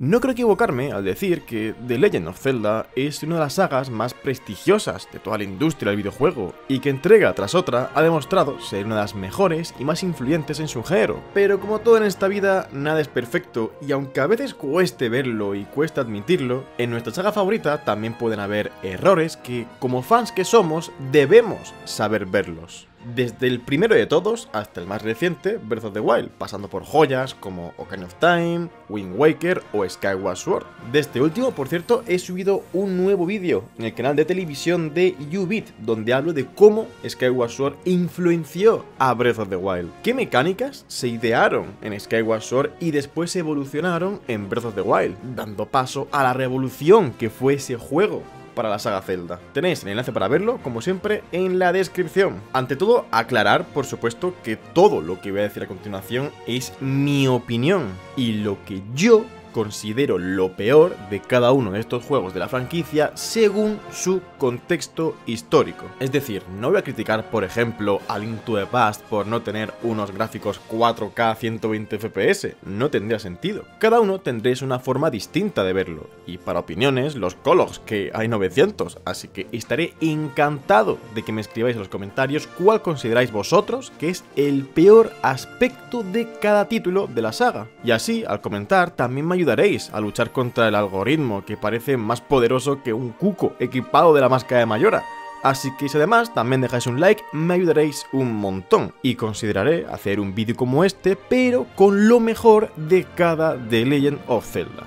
No creo equivocarme al decir que The Legend of Zelda es una de las sagas más prestigiosas de toda la industria del videojuego, y que entrega tras otra ha demostrado ser una de las mejores y más influyentes en su género. Pero como todo en esta vida, nada es perfecto, y aunque a veces cueste verlo y cueste admitirlo, en nuestra saga favorita también pueden haber errores que, como fans que somos, debemos saber verlos. Desde el primero de todos hasta el más reciente, Breath of the Wild, pasando por joyas como Ocarina of Time, Wind Waker o Skyward Sword. De este último, por cierto, he subido un nuevo vídeo en el canal de televisión de U-Beat, donde hablo de cómo Skyward Sword influenció a Breath of the Wild. ¿Qué mecánicas se idearon en Skyward Sword y después evolucionaron en Breath of the Wild, dando paso a la revolución que fue ese juego para la saga Zelda? Tenéis el enlace para verlo, como siempre, en la descripción. Ante todo, aclarar, por supuesto, que todo lo que voy a decir a continuación es mi opinión y lo que yo considero lo peor de cada uno de estos juegos de la franquicia según su contexto histórico. Es decir, no voy a criticar, por ejemplo, a Link to the Past por no tener unos gráficos 4K 120 FPS, no tendría sentido. Cada uno tendréis una forma distinta de verlo, y para opiniones, los Koroks, que hay 900, así que estaré encantado de que me escribáis en los comentarios cuál consideráis vosotros que es el peor aspecto de cada título de la saga. Y así, al comentar, también me ayudaréis a luchar contra el algoritmo, que parece más poderoso que un cuco equipado de la máscara de Majora. Así que si además también dejáis un like, me ayudaréis un montón, y consideraré hacer un vídeo como este, pero con lo mejor de cada The Legend of Zelda.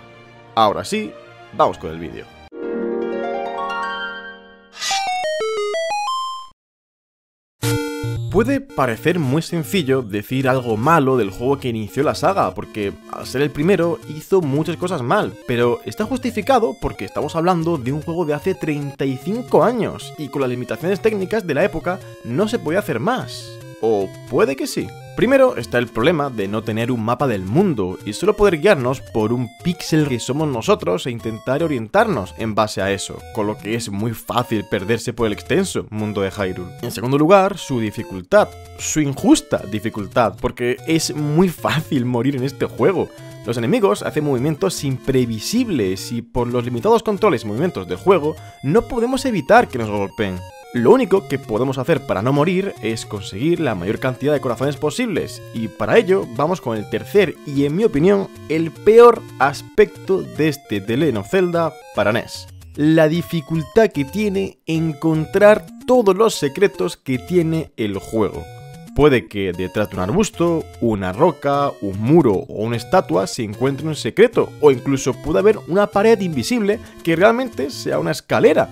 Ahora sí, vamos con el vídeo. Puede parecer muy sencillo decir algo malo del juego que inició la saga, porque al ser el primero hizo muchas cosas mal, pero está justificado porque estamos hablando de un juego de hace 35 años, y con las limitaciones técnicas de la época no se podía hacer más. O puede que sí. Primero está el problema de no tener un mapa del mundo y solo poder guiarnos por un píxel que somos nosotros e intentar orientarnos en base a eso, con lo que es muy fácil perderse por el extenso mundo de Hyrule. En segundo lugar, su dificultad, su injusta dificultad, porque es muy fácil morir en este juego. Los enemigos hacen movimientos imprevisibles y por los limitados controles y movimientos del juego no podemos evitar que nos golpeen. Lo único que podemos hacer para no morir es conseguir la mayor cantidad de corazones posibles, y para ello vamos con el tercer y, en mi opinión, el peor aspecto de este The Legend of Zelda para NES. La dificultad que tiene encontrar todos los secretos que tiene el juego. Puede que detrás de un arbusto, una roca, un muro o una estatua se encuentre un secreto, o incluso puede haber una pared invisible que realmente sea una escalera.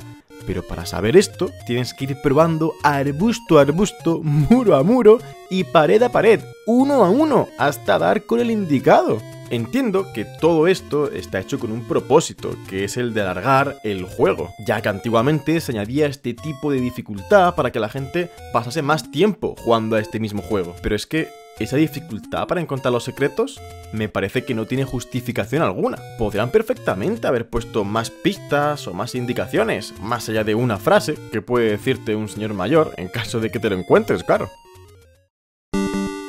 Pero para saber esto, tienes que ir probando arbusto a arbusto, muro a muro y pared a pared, uno a uno, hasta dar con el indicado. Entiendo que todo esto está hecho con un propósito, que es el de alargar el juego, ya que antiguamente se añadía este tipo de dificultad para que la gente pasase más tiempo jugando a este mismo juego. Pero es que esa dificultad para encontrar los secretos me parece que no tiene justificación alguna. Podrían perfectamente haber puesto más pistas o más indicaciones, más allá de una frase que puede decirte un señor mayor en caso de que te lo encuentres, claro.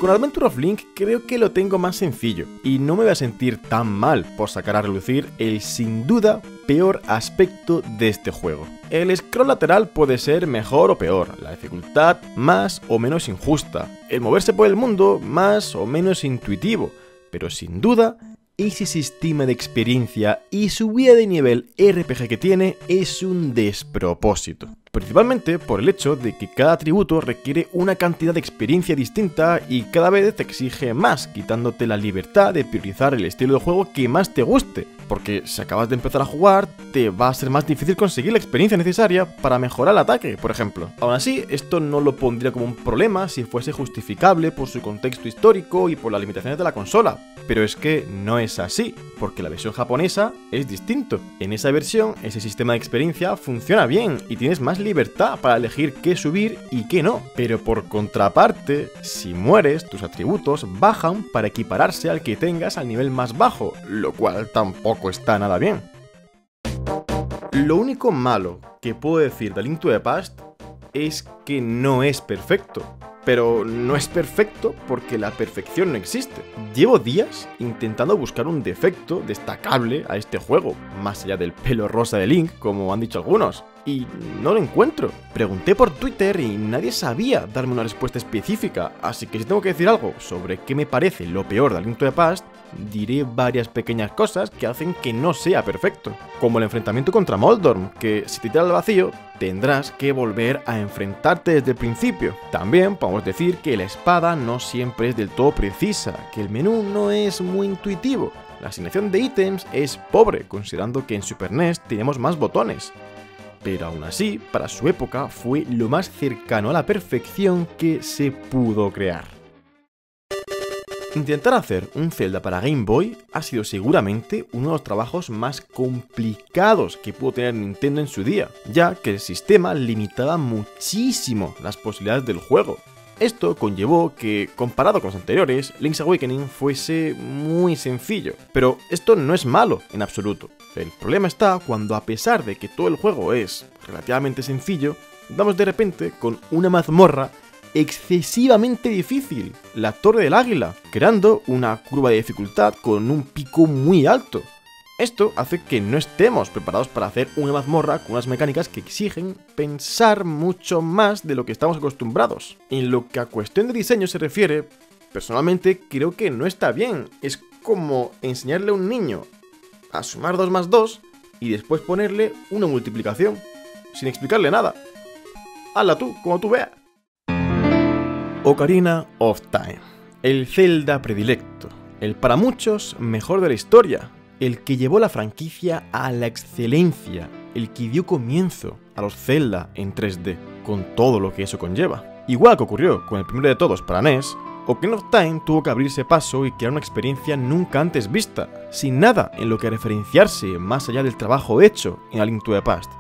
Con Adventure of Link creo que lo tengo más sencillo, y no me voy a sentir tan mal por sacar a relucir el sin duda peor aspecto de este juego. El scroll lateral puede ser mejor o peor, la dificultad más o menos injusta, el moverse por el mundo más o menos intuitivo, pero sin duda ese sistema de experiencia y subida de nivel RPG que tiene es un despropósito. Principalmente por el hecho de que cada atributo requiere una cantidad de experiencia distinta y cada vez te exige más, quitándote la libertad de priorizar el estilo de juego que más te guste, porque si acabas de empezar a jugar, te va a ser más difícil conseguir la experiencia necesaria para mejorar el ataque, por ejemplo. Aún así, esto no lo pondría como un problema si fuese justificable por su contexto histórico y por las limitaciones de la consola, pero es que no es así, porque la versión japonesa es distinto. En esa versión, ese sistema de experiencia funciona bien y tienes más libertad para elegir qué subir y qué no, pero por contraparte, si mueres, tus atributos bajan para equipararse al que tengas al nivel más bajo, lo cual tampoco está nada bien. Lo único malo que puedo decir de Link to the Past es que no es perfecto. pero no es perfecto porque la perfección no existe. Llevo días intentando buscar un defecto destacable a este juego, más allá del pelo rosa de Link, como han dicho algunos, y no lo encuentro. Pregunté por Twitter y nadie sabía darme una respuesta específica, así que si tengo que decir algo sobre qué me parece lo peor de A Link to the Past, diré varias pequeñas cosas que hacen que no sea perfecto, como el enfrentamiento contra Moldorm, que si te tira al vacío tendrás que volver a enfrentarte desde el principio. También podemos decir que la espada no siempre es del todo precisa, que el menú no es muy intuitivo, la asignación de ítems es pobre considerando que en Super NES tenemos más botones, pero aún así, para su época fue lo más cercano a la perfección que se pudo crear. Intentar hacer un Zelda para Game Boy ha sido seguramente uno de los trabajos más complicados que pudo tener Nintendo en su día, ya que el sistema limitaba muchísimo las posibilidades del juego. Esto conllevó que, comparado con los anteriores, Link's Awakening fuese muy sencillo, pero esto no es malo en absoluto. El problema está cuando, a pesar de que todo el juego es relativamente sencillo, damos de repente con una mazmorra excesivamente difícil, la Torre del Águila, creando una curva de dificultad con un pico muy alto. Esto hace que no estemos preparados para hacer una mazmorra con unas mecánicas que exigen pensar mucho más de lo que estamos acostumbrados. En lo que a cuestión de diseño se refiere, personalmente creo que no está bien. Es como enseñarle a un niño a sumar 2 más 2 y después ponerle una multiplicación, sin explicarle nada. Hazla tú, como tú veas. Ocarina of Time, el Zelda predilecto, el para muchos mejor de la historia, el que llevó la franquicia a la excelencia, el que dio comienzo a los Zelda en 3D, con todo lo que eso conlleva. Igual que ocurrió con el primero de todos para NES, Ocarina of Time tuvo que abrirse paso y crear una experiencia nunca antes vista, sin nada en lo que referenciarse más allá del trabajo hecho en A Link to the Past,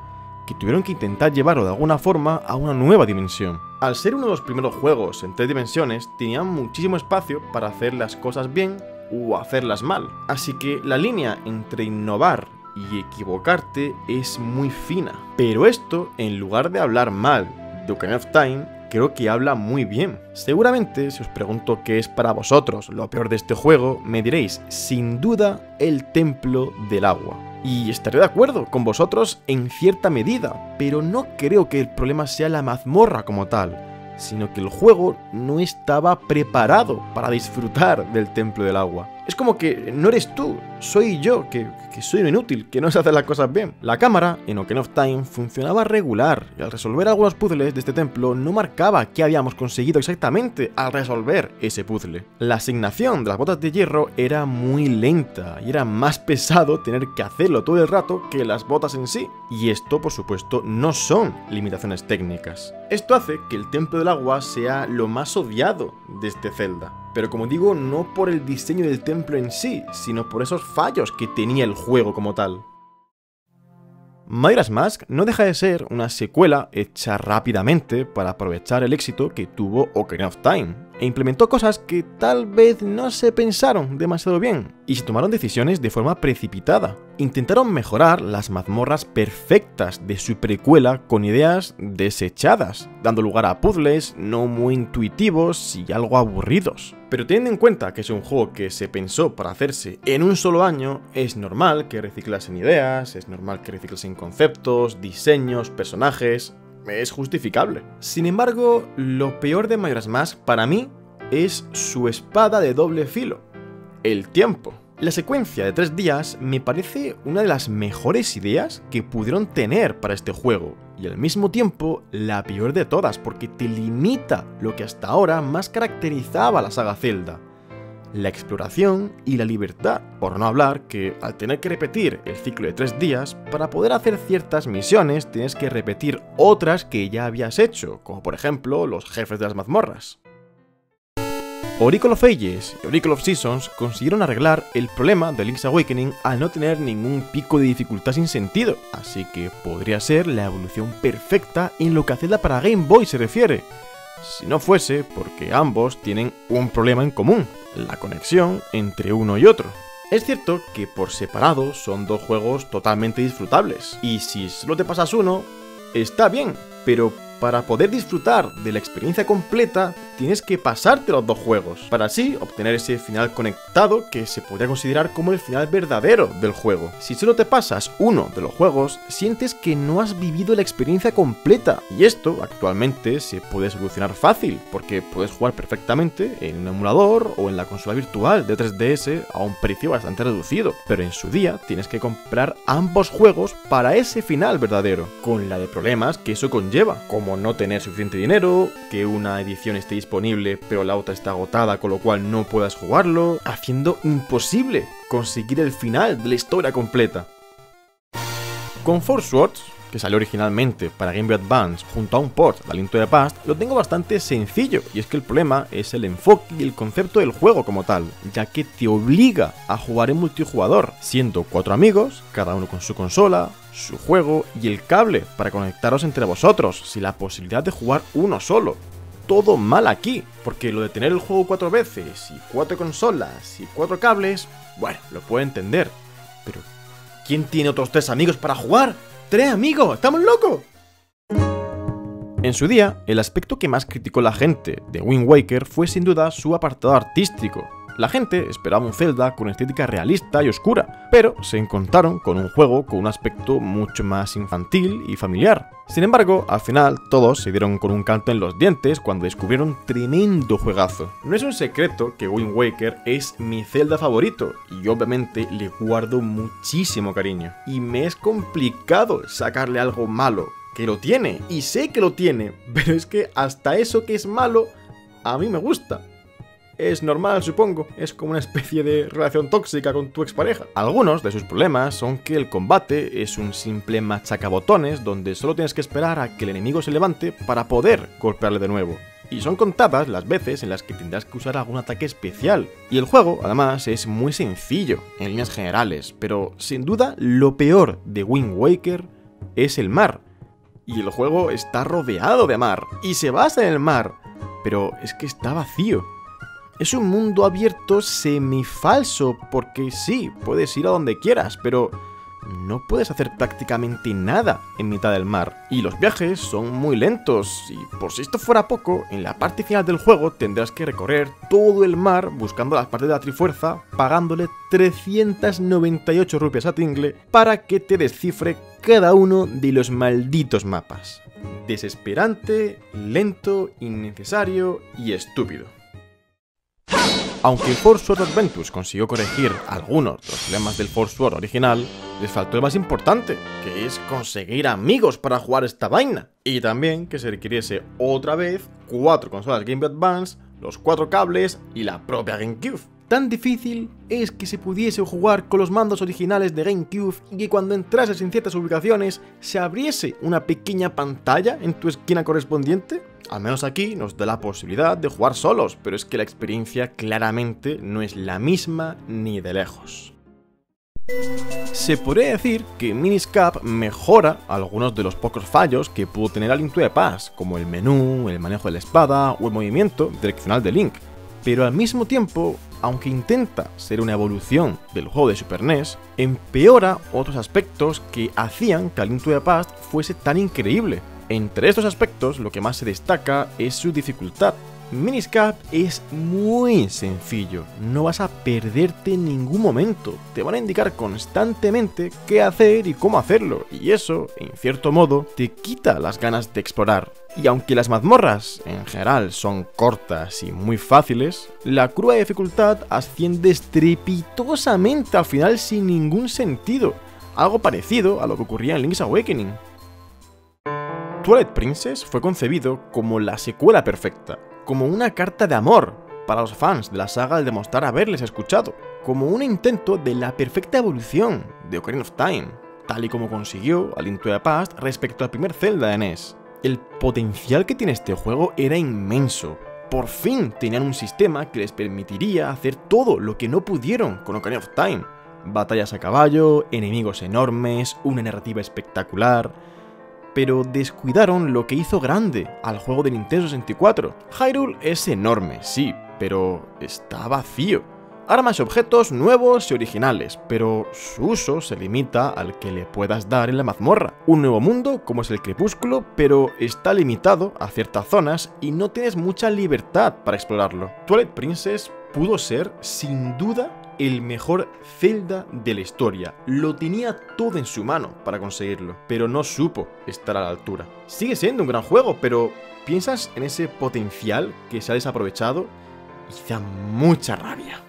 que tuvieron que intentar llevarlo de alguna forma a una nueva dimensión. Al ser uno de los primeros juegos en 3 dimensiones, tenían muchísimo espacio para hacer las cosas bien o hacerlas mal, así que la línea entre innovar y equivocarte es muy fina. Pero esto, en lugar de hablar mal de Ocarina of Time, creo que habla muy bien. Seguramente, si os pregunto qué es para vosotros lo peor de este juego, me diréis, sin duda, el Templo del Agua. Y estaré de acuerdo con vosotros en cierta medida, pero no creo que el problema sea la mazmorra como tal, sino que el juego no estaba preparado para disfrutar del Templo del Agua. Es como que no eres tú, soy yo, que soy un inútil, que no sé hacer las cosas bien. La cámara en Ocarina of Time funcionaba regular, y al resolver algunos puzzles de este templo no marcaba qué habíamos conseguido exactamente al resolver ese puzzle. La asignación de las botas de hierro era muy lenta, y era más pesado tener que hacerlo todo el rato que las botas en sí. Y esto, por supuesto, no son limitaciones técnicas. Esto hace que el Templo del Agua sea lo más odiado de este Zelda. Pero como digo, no por el diseño del templo en sí, sino por esos fallos que tenía el juego como tal. Majora's Mask no deja de ser una secuela hecha rápidamente para aprovechar el éxito que tuvo Ocarina of Time, e implementó cosas que tal vez no se pensaron demasiado bien, y se tomaron decisiones de forma precipitada. Intentaron mejorar las mazmorras perfectas de su precuela con ideas desechadas, dando lugar a puzzles no muy intuitivos y algo aburridos. Pero teniendo en cuenta que es un juego que se pensó para hacerse en un solo año, es normal que reciclasen ideas, es normal que reciclasen conceptos, diseños, personajes... Es justificable. Sin embargo, lo peor de Majora's Mask para mí es su espada de doble filo, el tiempo. La secuencia de 3 días me parece una de las mejores ideas que pudieron tener para este juego, y al mismo tiempo la peor de todas porque te limita lo que hasta ahora más caracterizaba a la saga Zelda, la exploración y la libertad, por no hablar que al tener que repetir el ciclo de 3 días, para poder hacer ciertas misiones tienes que repetir otras que ya habías hecho, como por ejemplo los jefes de las mazmorras. Oracle of Ages y Oracle of Seasons consiguieron arreglar el problema de Link's Awakening al no tener ningún pico de dificultad sin sentido, así que podría ser la evolución perfecta en lo que a Zelda para Game Boy se refiere, si no fuese porque ambos tienen un problema en común: la conexión entre uno y otro. Es cierto que por separado son 2 juegos totalmente disfrutables, y si solo te pasas uno, está bien, pero Para poder disfrutar de la experiencia completa, tienes que pasarte los dos juegos, para así obtener ese final conectado que se podría considerar como el final verdadero del juego. Si solo te pasas uno de los juegos, sientes que no has vivido la experiencia completa, y esto actualmente se puede solucionar fácil, porque puedes jugar perfectamente en un emulador o en la consola virtual de 3DS a un precio bastante reducido, pero en su día tienes que comprar ambos juegos para ese final verdadero, con la de problemas que eso conlleva, como no tener suficiente dinero, que una edición esté disponible pero la otra está agotada con lo cual no puedas jugarlo, haciendo imposible conseguir el final de la historia completa. Con Four Swords, que salió originalmente para Game Boy Advance junto a un port de A Link to the Past, lo tengo bastante sencillo, y es que el problema es el enfoque y el concepto del juego como tal, ya que te obliga a jugar en multijugador, siendo 4 amigos, cada uno con su consola, su juego y el cable para conectaros entre vosotros, sin la posibilidad de jugar uno solo. Todo mal aquí, porque lo de tener el juego 4 veces, y 4 consolas, y 4 cables, bueno, lo puedo entender, pero ¿quién tiene otros 3 amigos para jugar? ¡Tres amigos! ¡Estamos locos! En su día, el aspecto que más criticó la gente de Wind Waker fue sin duda su apartado artístico. La gente esperaba un Zelda con estética realista y oscura, pero se encontraron con un juego con un aspecto mucho más infantil y familiar. Sin embargo, al final todos se dieron con un canto en los dientes cuando descubrieron tremendo juegazo. No es un secreto que Wind Waker es mi Zelda favorito, y obviamente le guardo muchísimo cariño. Y me es complicado sacarle algo malo, que lo tiene, y sé que lo tiene, pero es que hasta eso que es malo, a mí me gusta. Es normal, supongo, es como una especie de relación tóxica con tu expareja. Algunos de sus problemas son que el combate es un simple machacabotones donde solo tienes que esperar a que el enemigo se levante para poder golpearle de nuevo. Y son contadas las veces en las que tendrás que usar algún ataque especial. Y el juego, además, es muy sencillo en líneas generales, pero sin duda lo peor de Wind Waker es el mar. Y el juego está rodeado de mar, y se basa en el mar, pero es que está vacío. Es un mundo abierto semifalso, porque sí, puedes ir a donde quieras, pero no puedes hacer prácticamente nada en mitad del mar. Y los viajes son muy lentos, y por si esto fuera poco, en la parte final del juego tendrás que recorrer todo el mar buscando las partes de la Trifuerza, pagándole 398 rupias a Tingle para que te descifre cada uno de los malditos mapas. Desesperante, lento, innecesario y estúpido. Aunque Four Swords Adventures consiguió corregir algunos de los problemas del Four Swords original, les faltó el más importante, que es conseguir amigos para jugar esta vaina. Y también que se requiriese otra vez 4 consolas Game Boy Advance, los 4 cables y la propia GameCube. Tan difícil es que se pudiese jugar con los mandos originales de GameCube y que cuando entrases en ciertas ubicaciones se abriese una pequeña pantalla en tu esquina correspondiente. Al menos aquí nos da la posibilidad de jugar solos, pero es que la experiencia claramente no es la misma ni de lejos. Se podría decir que Minish Cap mejora algunos de los pocos fallos que pudo tener A Link to the Past, como el menú, el manejo de la espada o el movimiento direccional de Link, pero al mismo tiempo, aunque intenta ser una evolución del juego de Super NES, empeora otros aspectos que hacían que A Link to the Past fuese tan increíble. Entre estos aspectos, lo que más se destaca es su dificultad. Minish Cap es muy sencillo, no vas a perderte en ningún momento, te van a indicar constantemente qué hacer y cómo hacerlo, y eso, en cierto modo, te quita las ganas de explorar. Y aunque las mazmorras, en general, son cortas y muy fáciles, la curva de dificultad asciende estrepitosamente al final sin ningún sentido, algo parecido a lo que ocurría en Link's Awakening. Twilight Princess fue concebido como la secuela perfecta, como una carta de amor para los fans de la saga al demostrar haberles escuchado, como un intento de la perfecta evolución de Ocarina of Time, tal y como consiguió A Link to the Past respecto al primer Zelda de NES. El potencial que tiene este juego era inmenso. Por fin tenían un sistema que les permitiría hacer todo lo que no pudieron con Ocarina of Time. Batallas a caballo, enemigos enormes, una narrativa espectacular, pero descuidaron lo que hizo grande al juego de Nintendo 64. Hyrule es enorme, sí, pero está vacío. armas y objetos nuevos y originales, pero su uso se limita al que le puedas dar en la mazmorra. Un nuevo mundo, como es el Crepúsculo, pero está limitado a ciertas zonas y no tienes mucha libertad para explorarlo. Twilight Princess pudo ser, sin duda, el mejor Zelda de la historia. Lo tenía todo en su mano para conseguirlo, pero no supo estar a la altura. Sigue siendo un gran juego, pero piensas en ese potencial que se ha desaprovechado y da mucha rabia.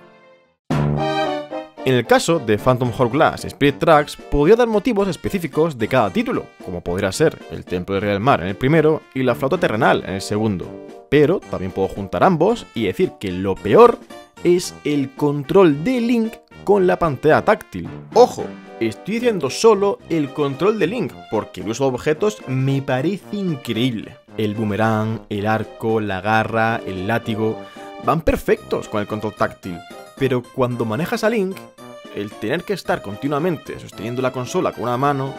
En el caso de Phantom Hourglass y Spirit Tracks, podría dar motivos específicos de cada título, como podría ser el Templo del Rey del Mar en el primero y la flauta terrenal en el segundo. Pero también puedo juntar ambos y decir que lo peor es el control de Link con la pantalla táctil. ¡Ojo! Estoy diciendo solo el control de Link, porque el uso de objetos me parece increíble. El boomerang, el arco, la garra, el látigo, van perfectos con el control táctil. Pero cuando manejas a Link, el tener que estar continuamente sosteniendo la consola con una mano,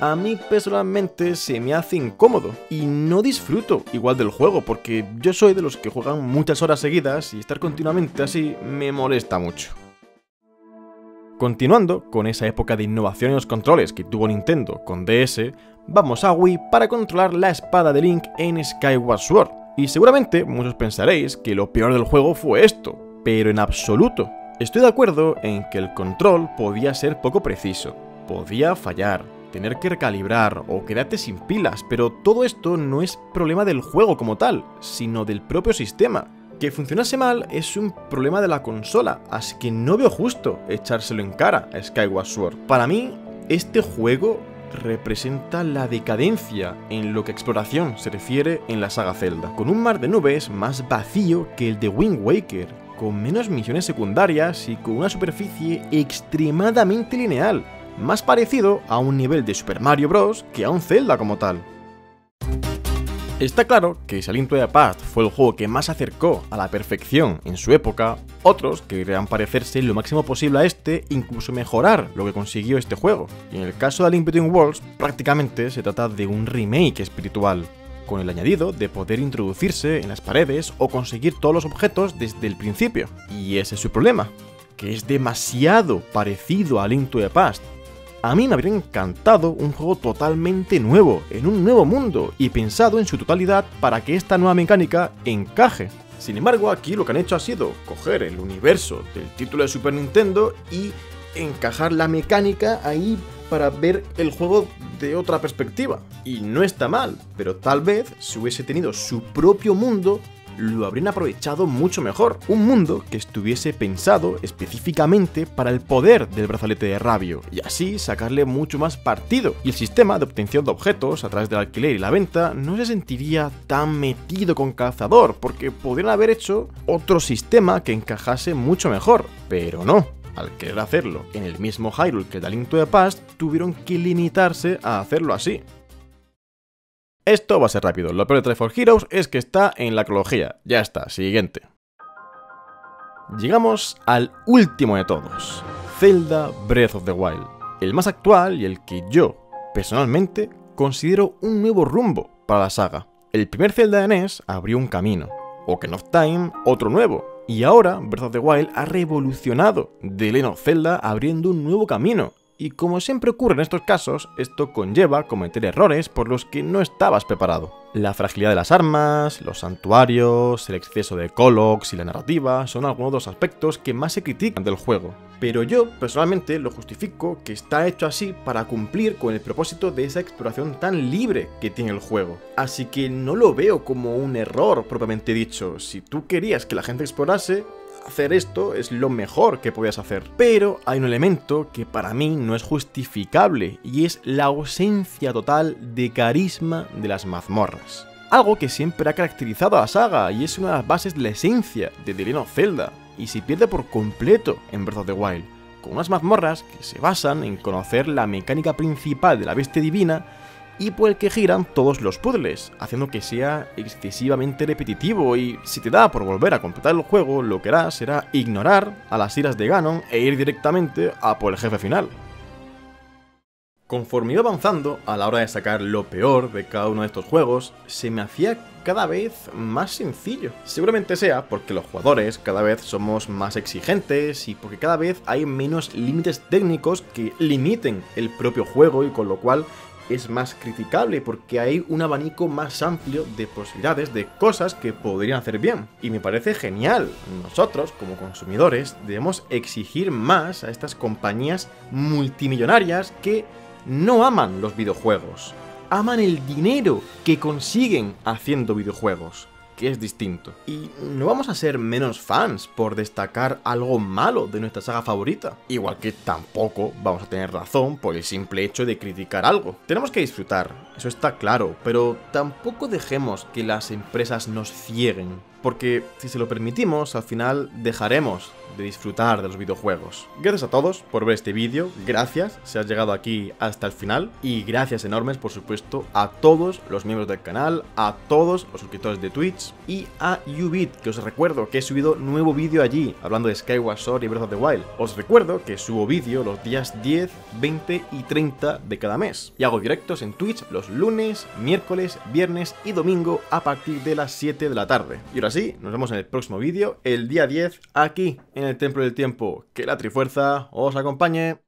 a mí personalmente se me hace incómodo y no disfruto igual del juego, porque yo soy de los que juegan muchas horas seguidas y estar continuamente así me molesta mucho. Continuando con esa época de innovación en los controles que tuvo Nintendo con DS, vamos a Wii para controlar la espada de Link en Skyward Sword. Y seguramente muchos pensaréis que lo peor del juego fue esto, pero en absoluto. Estoy de acuerdo en que el control podía ser poco preciso, podía fallar, tener que recalibrar o quedarte sin pilas, pero todo esto no es problema del juego como tal, sino del propio sistema. Que funcionase mal es un problema de la consola, así que no veo justo echárselo en cara a Skyward Sword. Para mí, este juego representa la decadencia en lo que a exploración se refiere en la saga Zelda, con un mar de nubes más vacío que el de Wind Waker, con menos misiones secundarias y con una superficie extremadamente lineal, más parecido a un nivel de Super Mario Bros. Que a un Zelda como tal. Está claro que si A Link to the Past fue el juego que más se acercó a la perfección en su época, otros querrían parecerse lo máximo posible a este, incluso mejorar lo que consiguió este juego. Y en el caso de A Link Between Worlds, prácticamente se trata de un remake espiritual, con el añadido de poder introducirse en las paredes o conseguir todos los objetos desde el principio. Y ese es su problema, que es demasiado parecido a A Link to the Past. A mí me habría encantado un juego totalmente nuevo, en un nuevo mundo, y pensado en su totalidad para que esta nueva mecánica encaje. Sin embargo, aquí lo que han hecho ha sido coger el universo del título de Super Nintendo y encajar la mecánica ahí para ver el juego de otra perspectiva. Y no está mal, pero tal vez si hubiese tenido su propio mundo, lo habrían aprovechado mucho mejor. Un mundo que estuviese pensado específicamente para el poder del brazalete de Rabio, y así sacarle mucho más partido. Y el sistema de obtención de objetos a través del alquiler y la venta no se sentiría tan metido con calzador, porque podrían haber hecho otro sistema que encajase mucho mejor. Pero no, al querer hacerlo en el mismo Hyrule que el de A Link to the Past, tuvieron que limitarse a hacerlo así. Esto va a ser rápido, lo peor de Triforce Heroes es que está en la cronología. Ya está, siguiente. Llegamos al último de todos, Zelda Breath of the Wild, el más actual y el que yo, personalmente, considero un nuevo rumbo para la saga. El primer Zelda de NES abrió un camino, Ocarina of Time otro nuevo, y ahora Breath of the Wild ha revolucionado The Legend of Zelda abriendo un nuevo camino. Y como siempre ocurre en estos casos, esto conlleva cometer errores por los que no estabas preparado. La fragilidad de las armas, los santuarios, el exceso de Koroks y la narrativa son algunos de los aspectos que más se critican del juego. Pero yo, personalmente, lo justifico que está hecho así para cumplir con el propósito de esa exploración tan libre que tiene el juego. Así que no lo veo como un error propiamente dicho. Si tú querías que la gente explorase, hacer esto es lo mejor que podías hacer. Pero hay un elemento que para mí no es justificable, y es la ausencia total de carisma de las mazmorras. Algo que siempre ha caracterizado a la saga y es una de las bases de la esencia de The Legend of Zelda, y se pierde por completo en Breath of the Wild, con unas mazmorras que se basan en conocer la mecánica principal de la bestia divina y por el que giran todos los puzzles, haciendo que sea excesivamente repetitivo, y si te da por volver a completar el juego, lo que harás será ignorar a las iras de Ganon e ir directamente a por el jefe final. Conforme iba avanzando, a la hora de sacar lo peor de cada uno de estos juegos, se me hacía cada vez más sencillo. Seguramente sea porque los jugadores cada vez somos más exigentes y porque cada vez hay menos límites técnicos que limiten el propio juego y con lo cual es más criticable porque hay un abanico más amplio de posibilidades de cosas que podrían hacer bien. Y me parece genial. Nosotros, como consumidores, debemos exigir más a estas compañías multimillonarias que no aman los videojuegos. Aman el dinero que consiguen haciendo videojuegos, que es distinto. Y no vamos a ser menos fans por destacar algo malo de nuestra saga favorita. Igual que tampoco vamos a tener razón por el simple hecho de criticar algo. Tenemos que disfrutar, eso está claro, pero tampoco dejemos que las empresas nos cieguen. Porque si se lo permitimos, al final dejaremos de disfrutar de los videojuegos. Gracias a todos por ver este vídeo, gracias si has llegado aquí hasta el final y gracias enormes por supuesto a todos los miembros del canal, a todos los suscriptores de Twitch y a U-Beat, que os recuerdo que he subido nuevo vídeo allí hablando de Skyward Sword y Breath of the Wild. Os recuerdo que subo vídeo los días 10, 20 y 30 de cada mes y hago directos en Twitch los lunes, miércoles, viernes y domingo a partir de las 7 de la tarde. Y ahora sí, nos vemos en el próximo vídeo, el día 10, aquí en el Templo del Tiempo. Que la Trifuerza os acompañe.